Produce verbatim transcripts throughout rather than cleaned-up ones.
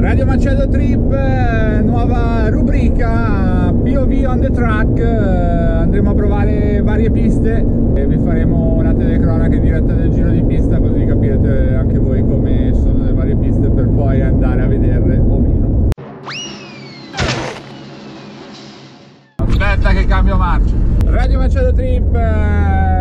Radio Macello Trip, nuova rubrica P O V on the track. Andremo a provare varie piste e vi faremo una telecronaca in diretta del giro di pista, così capirete anche voi come sono le varie piste per poi andare a vederle o meno. Aspetta che cambio marcia. Radio Macello Trip,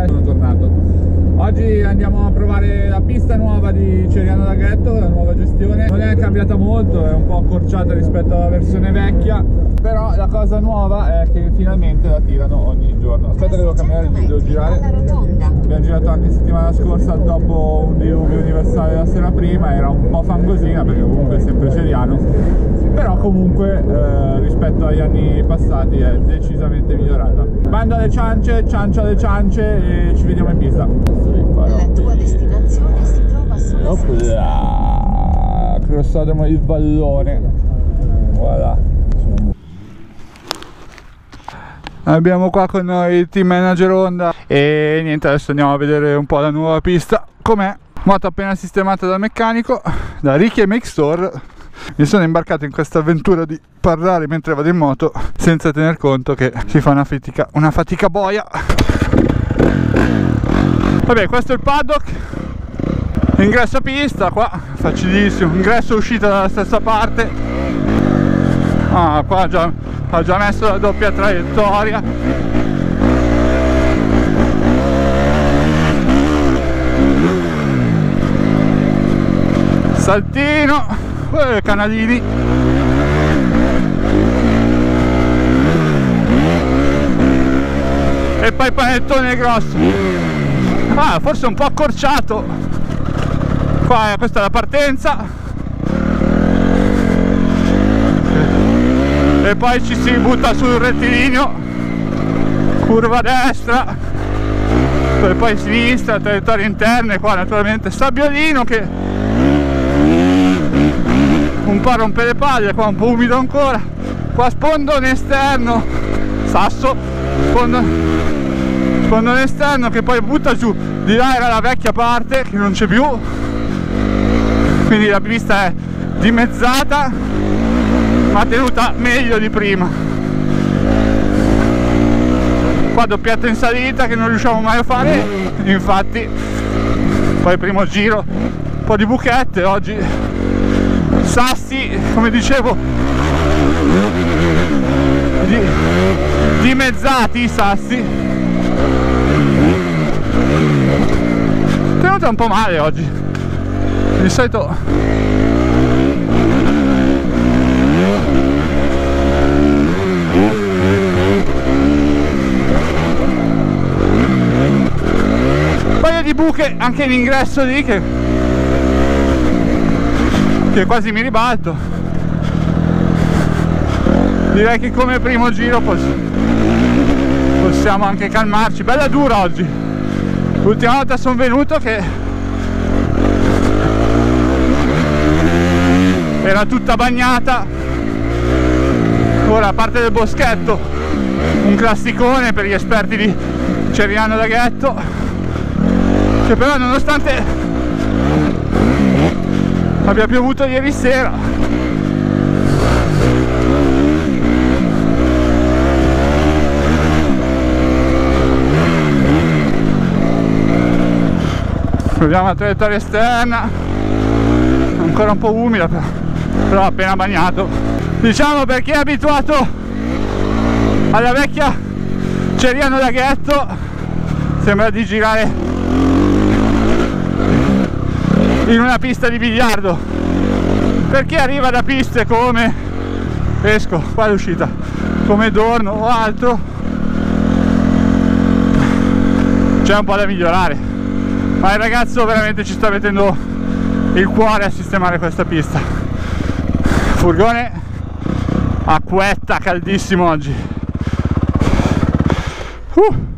sono tornato. Oggi andiamo a provare la pista nuova di Ceriano Laghetto, la nuova gestione. Non è cambiata molto, è un po' accorciata rispetto alla versione vecchia, però la cosa nuova è che finalmente la tirano ogni giorno. Aspetta che devo cambiare, devo girare. Abbiamo girato anche settimana scorsa dopo un diluvio universale la sera prima, era un po' fangosina perché comunque è sempre Ceriano, però comunque eh, rispetto agli anni passati è decisamente migliorata. Bando alle ciance, ciancia alle ciance e ci vediamo in pista. La tua destinazione si trova sulla strada. Crossodromo il vallone. Voilà. Abbiamo qua con noi il team manager Honda e niente, adesso andiamo a vedere un po' la nuova pista com'è. Moto appena sistemata dal meccanico, da Ricky e Mixtor. Mi sono imbarcato in questa avventura di parlare mentre vado in moto senza tener conto che si fa una fatica, una fatica boia. Vabbè, questo è il paddock, ingresso a pista qua, facilissimo, ingresso e uscita dalla stessa parte. Ah, qua ho già, ho già messo la doppia traiettoria. Saltino, eh, canalini. E poi panettone grosso. Ah, forse un po' accorciato. Qua, questa è la partenza. E poi ci si butta sul rettilineo. Curva destra. E poi sinistra, traiettorie interne. Qua naturalmente sabbiolino che un po' rompe le palle. Qua un po' umido ancora. Qua spondone esterno. Sasso. Spondone. Spondone esterno che poi butta giù, di là era la vecchia parte che non c'è più, quindi la pista è dimezzata ma tenuta meglio di prima. Qua doppietta in salita che non riusciamo mai a fare, infatti poi primo giro un po' di buchette oggi, sassi come dicevo, di, dimezzati i sassi. Tenuta un po' male oggi, di solito un paio di buche anche in ingresso lì che, che quasi mi ribalto. Direi che come primo giro possiamo anche calmarci, bella dura oggi. L'ultima volta sono venuto che era tutta bagnata, ora a parte del boschetto, un classicone per gli esperti di Ceriano Laghetto, che però nonostante abbia piovuto ieri sera proviamo la traiettoria esterna, ancora un po' umida però, però appena bagnato. Diciamo, per chi è abituato alla vecchia Ceriano Laghetto sembra di girare in una pista di biliardo. Per chi arriva da piste come Esco, qua l'uscita, come Dorno o altro, c'è un po' da migliorare. Ma il ragazzo veramente ci sta mettendo il cuore a sistemare questa pista. Furgone acquetta, caldissimo oggi. Uh.